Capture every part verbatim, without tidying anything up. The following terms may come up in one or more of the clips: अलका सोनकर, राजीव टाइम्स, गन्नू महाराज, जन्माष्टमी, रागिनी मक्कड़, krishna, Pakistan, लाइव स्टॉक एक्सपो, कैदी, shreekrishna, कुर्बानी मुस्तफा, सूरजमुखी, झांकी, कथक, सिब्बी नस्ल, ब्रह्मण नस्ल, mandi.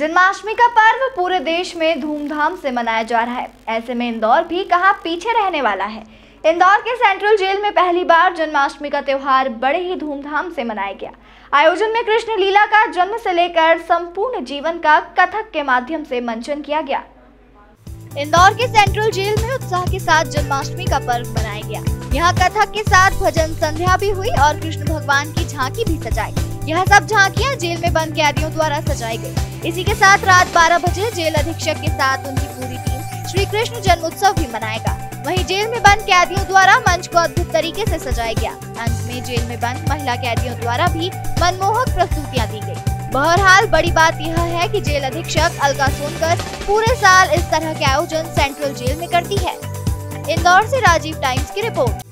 जन्माष्टमी का पर्व पूरे देश में धूमधाम से मनाया जा रहा है। ऐसे में इंदौर भी कहां पीछे रहने वाला है। इंदौर के सेंट्रल जेल में पहली बार जन्माष्टमी का त्यौहार बड़े ही धूमधाम से मनाया गया। आयोजन में कृष्ण लीला का जन्म से लेकर संपूर्ण जीवन का कथक के माध्यम से मंचन किया गया। इंदौर के सेंट्रल जेल में उत्साह के साथ जन्माष्टमी का पर्व मनाया गया। यहाँ कथक के साथ भजन संध्या भी हुई और कृष्ण भगवान की झांकी भी सजाई। यह सब झांकियाँ जेल में बंद कैदियों द्वारा सजाई गई। इसी के साथ रात बारह बजे जेल अधीक्षक के साथ उनकी पूरी टीम श्री कृष्ण जन्मोत्सव भी मनाएगा। वहीं जेल में बंद कैदियों द्वारा मंच को अद्भुत तरीके से सजाया गया। अंत में जेल में बंद महिला कैदियों द्वारा भी मनमोहक प्रस्तुतियाँ दी गयी। बहरहाल बड़ी बात यह है कि जेल अधीक्षक अलका सोनकर पूरे साल इस तरह के आयोजन सेंट्रल जेल में करती है। इंदौर से राजीव टाइम्स की रिपोर्ट।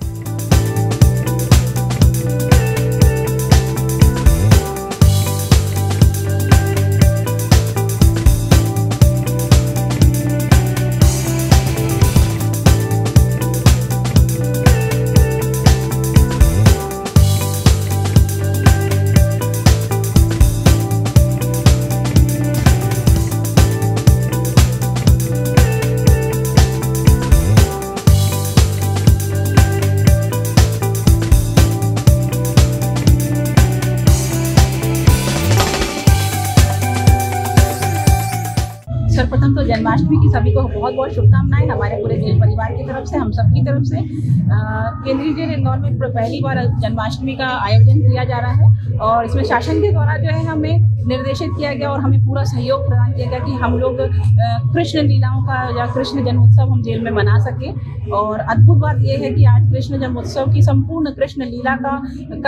सर्वप्रथम तो जन्माष्टमी की सभी को बहुत बहुत शुभकामनाएं हमारे पूरे जेल परिवार की तरफ से, हम सब की तरफ से। केंद्रीय जेल इंदौर में पहली बार जन्माष्टमी का आयोजन किया जा रहा है और इसमें शासन के द्वारा जो है हमें निर्देशित किया गया और हमें पूरा सहयोग प्रदान किया गया कि हम लोग कृष्ण लीलाओं का या कृष्ण जन्मोत्सव हम जेल में मना सकें। और अद्भुत बात यह है कि आज कृष्ण जन्मोत्सव की संपूर्ण कृष्ण लीला का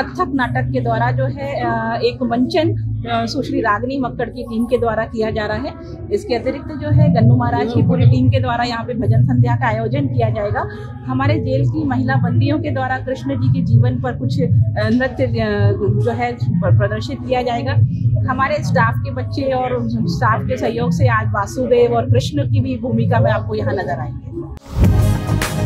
कथक नाटक के द्वारा जो है एक मंचन सुश्री रागिनी मक्कड़ की टीम के द्वारा किया जा रहा है। इसके अतिरिक्त जो है गन्नू महाराज की पूरी टीम के द्वारा यहाँ पे भजन संध्या का आयोजन किया जाएगा। हमारे जेल की महिला बंदियों के द्वारा कृष्ण जी के जीवन पर कुछ नृत्य जो है प्रदर्शित किया जाएगा। हमारे स्टाफ के बच्चे और स्टाफ के सहयोग से आज वासुदेव और कृष्ण की भी भूमिका में आपको यहाँ नजर आएंगे।